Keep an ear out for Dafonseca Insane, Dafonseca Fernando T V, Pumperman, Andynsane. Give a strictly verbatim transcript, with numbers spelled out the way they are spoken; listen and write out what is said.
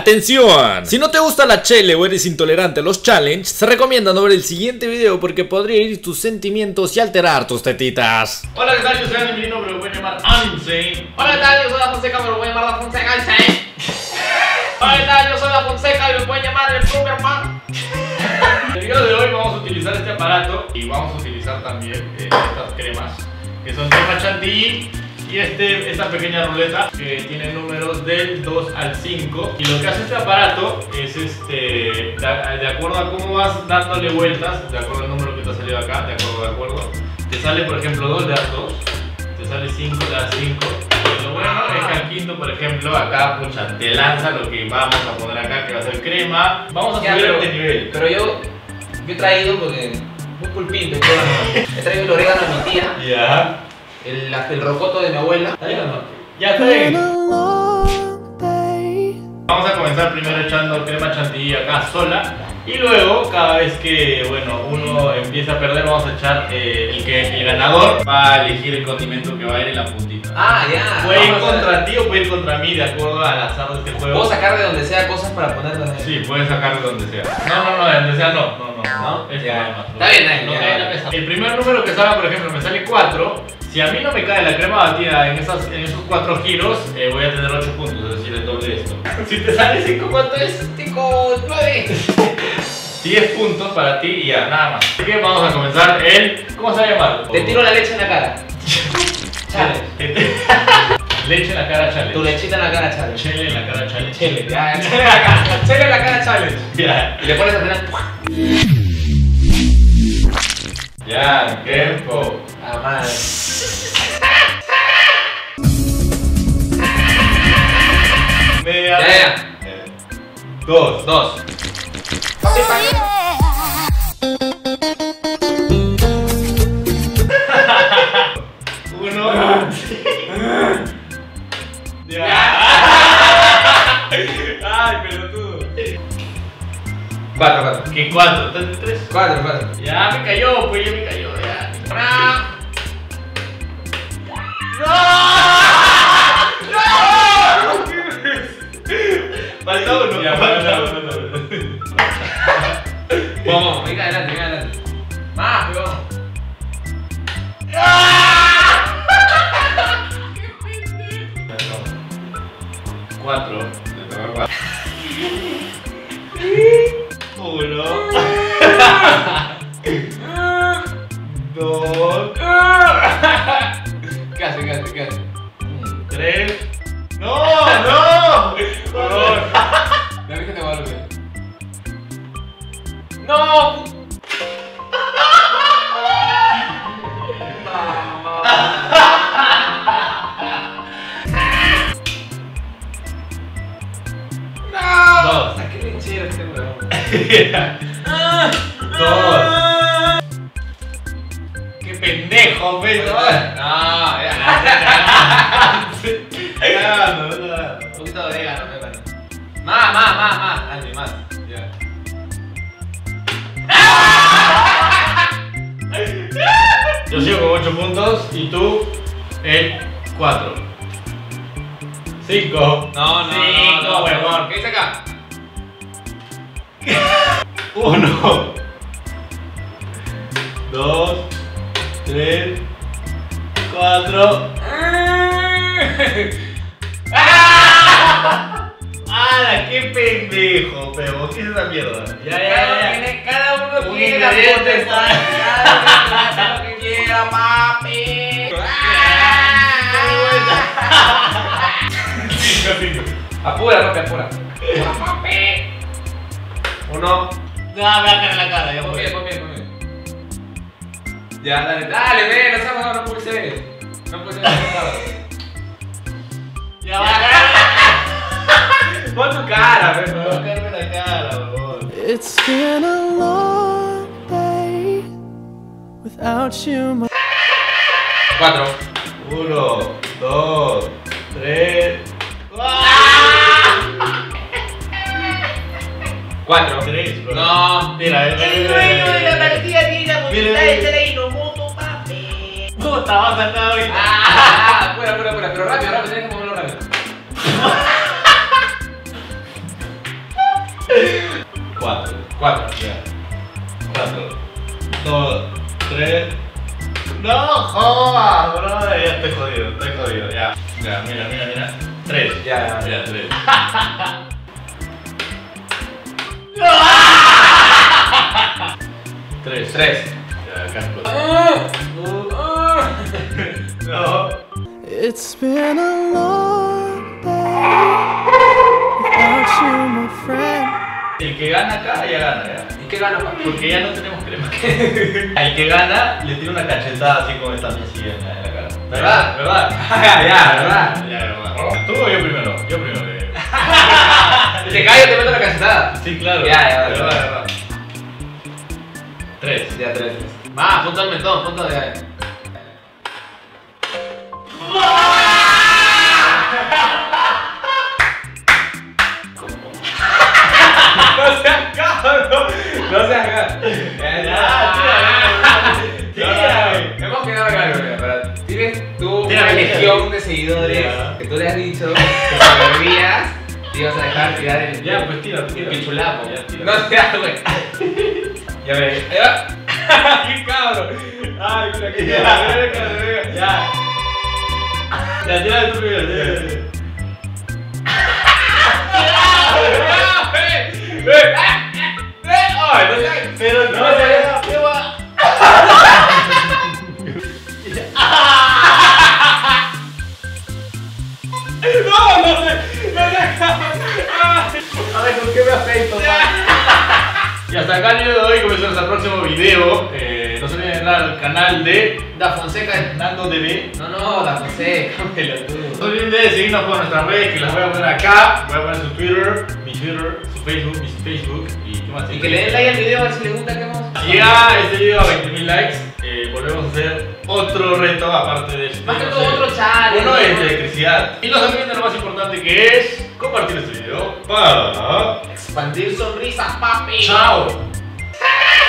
¡Atención! Si no te gusta la chele o eres intolerante a los challenges, se recomienda no ver el siguiente video porque podría herir tus sentimientos y alterar tus tetitas. Hola, ¿qué tal? Yo soy Andy, mi nombre lo voy a llamar Andynsane. Hola, ¿qué tal? Yo soy Dafonseca, me lo voy a llamar Dafonseca Insane. Hola, ¿qué tal? Yo soy Dafonseca y me voy a llamar el Pumperman. En el video de hoy vamos a utilizar este aparato y vamos a utilizar también eh, estas cremas que son crema chantilly. Y este, esta pequeña ruleta que tiene números del dos al cinco. Y lo que hace este aparato es este, de, de acuerdo a cómo vas dándole vueltas, de acuerdo al número que te ha salido acá, de acuerdo, de acuerdo. Te sale por ejemplo dos, le das dos. Te sale cinco, le das cinco. Y lo bueno es que al quinto, por ejemplo, acá pucha, te lanza lo que vamos a poner acá, que va a ser crema. Vamos a ya, subir este nivel. Pero yo, yo he traído porque un pulpito, he traído el orégano a mi tía. Ya. El, el rocoto de mi abuela. ¿Está bien o no? Ya está bien. Vamos a comenzar primero echando crema chantilly acá sola. Y luego, cada vez que bueno, uno empieza a perder, vamos a echar eh, el que el ganador va a elegir el condimento que va a ir en la puntita. Ah, ya. Puede ir contra ti o puede ir contra mí, de acuerdo al azar de este juego. Puedo sacar de donde sea cosas para ponerlas ahí. Sí, puedes sacar de donde sea. No, no, no, de donde sea no. No, no, no. Es ya. Está bien, no, ya, ya. El primer número que salga, por ejemplo, me sale cuatro. Si a mí no me cae la crema batida en, esas, en esos cuatro giros, eh, voy a tener ocho puntos, es decir, el doble de esto. Si te sale cinco, ¿cuánto es? cinco, nueve. diez puntos para ti y ya, nada más. Así que vamos a comenzar el... ¿Cómo se va a llamar? Te tiro la leche en la cara. Challenge. Leche en la cara challenge. Tu lechita en la cara challenge. Chele en la cara challenge. Chele, ya, chele en la cara. Chele en la cara challenge. Ya. Y le pones a tener... Ya, tiempo. Ah, madre. Media. Ya, ya. Dos, dos. Uno. Ya. Ay, pelotudo. Cuatro, cuatro. ¿Qué cuatro? ¿Tres? Cuatro, cuatro. Ya me cayó, pues ya me cayó. Ya. ¡No! ¡No! Falta uno. Ya, falta uno. Vamos, venga adelante, venga adelante. Más, pero vamos. Cuatro. Le toca cuatro. Uno. Dos. Casi, casi, casi. Tres. ¡No! ¡No! ¡Por favor! La vista te va a volver. ¡No! Dos. ¡Qué pendejo, pedo! No, ya. No, no, no. Un poquito de orégano, me parece. Más, más, más, más. Dale, más. Ya. Yo sigo con ocho puntos y tú el cuatro. cinco. No, no, cinco, no, huevón. ¿Qué dice acá? Uno, dos, tres, cuatro. ¡Ah! ¡Ah! ¡Qué pendejo, pebo! ¿Qué es esa mierda? Ya, ya, ya. Cada uno quiere la puta. Cada uno quiera, papi. Apura, papi, apura. Papi. Uno. No, me va a caer la cara, ya voy. Bien, bien, bien. Ya, dale, dale, ve, no sabes, no pulse. No pulse, no pulse. Ya va a caer. Pon tu cara, ve, no va a caerme la cara, boludo. It's been a long day without you. Cuatro. Uno, dos, tres. Cuatro. Tres, bro. No, mira, el dueño de la partida tiene la posibilidad de ser ahí, no moto, papi. Puta, vas a estar ahorita. Ah, pura, pura, pura, pero rápido, rápido, tienes que moverlo rápido. jodas, bro. Ya estoy jodido, estoy jodido, ya. Ya, mira, mira, mira. Tres. Ya, mira, tres. Tres. Tres. Ya, casco. No. It's been a long day without you, my friend. El que gana acá ya gana, ya. ¿Y qué gana, papi? Porque ya no tenemos crema. Al que gana le tira una cachetada así como esta mesilla en la cara. ¿Verdad? ¿Verdad? Ya, ya, ¿verdad? Ya, ¿verdad? ¿Tú o yo primero? Yo primero. Si te caes, te meto la cachetada. Sí, claro. Ya, ya, ¿verdad? ¿Verdad? ¿Verdad? Tres. Ya, tres. Va, punto al mentón, punto de ahí. No seas cabrón, no seas cabrón. Ya, ya, tírame. Hemos quedado acá, pero tienes tu legión de seguidores que tú le has dicho que cuando bebías te ibas a dejar tirar el... Ya, pues tira, tira. Pichulapo. No seas, güey. Ya ve. Ahí va. ¡Qué cabrón! Ay, mira, qué cabrón. Ya. Ya, tira de tu primero. ¡Eh! ¡Eh! ¡Eh! ¡Pero no se ve la prueba! ¡No! ¡No se! ¡No se! A ver, ¿con qué me afecto? Y hasta acá el video de hoy. Comenzamos al próximo video. Eh, no se olviden de al canal de Dafonseca Fernando T V. No, no, Dafonseca. No se olviden de seguirnos por nuestras redes, que las voy a poner acá. Voy a poner su Twitter, mi Twitter, su Facebook, mi Facebook. Y, ¿qué más? Y que le den like al video a ver si les gusta. ¿Qué más? Llega este video a veinte mil likes. Eh, volvemos a hacer otro reto aparte de este. Más que todo, otro challenge. Uno es de electricidad. Y no se olviden de lo más importante, que es compartir este video para expandir sonrisas, papi. Chao.